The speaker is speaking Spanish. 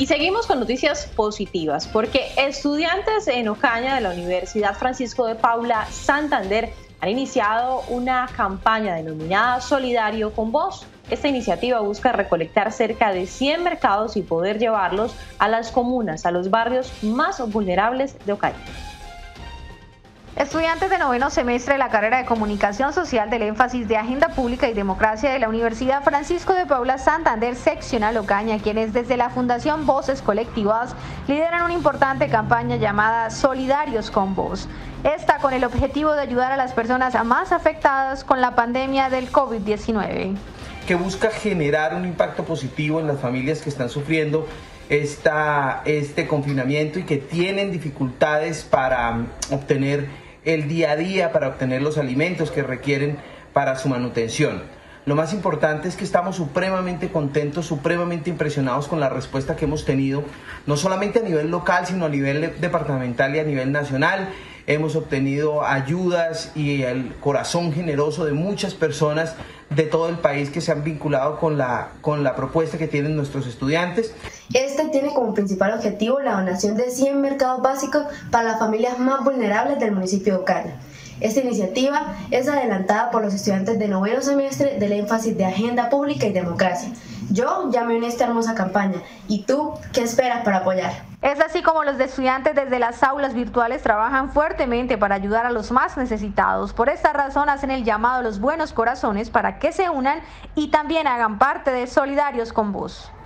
Y seguimos con noticias positivas, porque estudiantes en Ocaña de la Universidad Francisco de Paula Santander han iniciado una campaña denominada Solidario con Vos. Esta iniciativa busca recolectar cerca de 100 mercados y poder llevarlos a las comunas, a los barrios más vulnerables de Ocaña. Estudiantes de noveno semestre de la carrera de Comunicación Social del énfasis de Agenda Pública y Democracia de la Universidad Francisco de Paula Santander, seccional Ocaña, quienes desde la Fundación Voces Colectivas lideran una importante campaña llamada Solidarios con Vos. Esta con el objetivo de ayudar a las personas más afectadas con la pandemia del COVID-19. Que busca generar un impacto positivo en las familias que están sufriendo este confinamiento y que tienen dificultades para obtener el día a día, para obtener los alimentos que requieren para su manutención. Lo más importante es que estamos supremamente contentos, supremamente impresionados con la respuesta que hemos tenido, no solamente a nivel local, sino a nivel departamental y a nivel nacional. Hemos obtenido ayudas y el corazón generoso de muchas personas de todo el país que se han vinculado con la propuesta que tienen nuestros estudiantes. Este tiene como principal objetivo la donación de 100 mercados básicos para las familias más vulnerables del municipio de Ocaña. Esta iniciativa es adelantada por los estudiantes de noveno semestre del énfasis de Agenda Pública y Democracia. Yo ya me uní a esta hermosa campaña. ¿Y tú qué esperas para apoyar? Es así como los estudiantes desde las aulas virtuales trabajan fuertemente para ayudar a los más necesitados. Por esta razón hacen el llamado a los buenos corazones para que se unan y también hagan parte de Solidarios con Vos.